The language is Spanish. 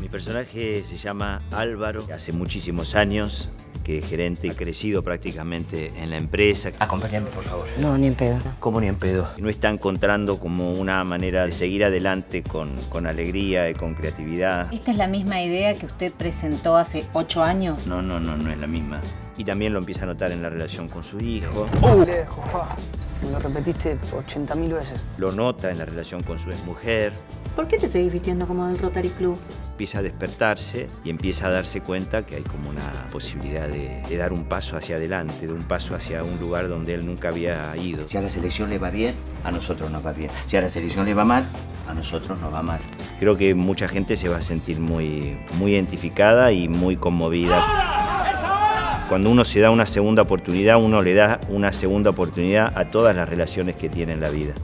Mi personaje se llama Álvaro. Hace muchísimos años que gerente, ha crecido prácticamente en la empresa. Acompáñame, por favor. No, ni en pedo. ¿Cómo ni en pedo? No está encontrando como una manera de seguir adelante con alegría y con creatividad. ¿Esta es la misma idea que usted presentó hace 8 años? No es la misma. Y también lo empieza a notar en la relación con su hijo. ¡Oh! Me lo repetiste 80.000 veces. Lo nota en la relación con su exmujer. ¿Por qué te seguís vistiendo como del Rotary Club? Empieza a despertarse y empieza a darse cuenta que hay como una posibilidad de dar un paso hacia adelante, de un paso hacia un lugar donde él nunca había ido. Si a la selección le va bien, a nosotros nos va bien. Si a la selección le va mal, a nosotros nos va mal. Creo que mucha gente se va a sentir muy identificada y muy conmovida. ¡Ahora! ¡Es ahora! Cuando uno se da una segunda oportunidad, uno le da una segunda oportunidad a todas las relaciones que tiene en la vida.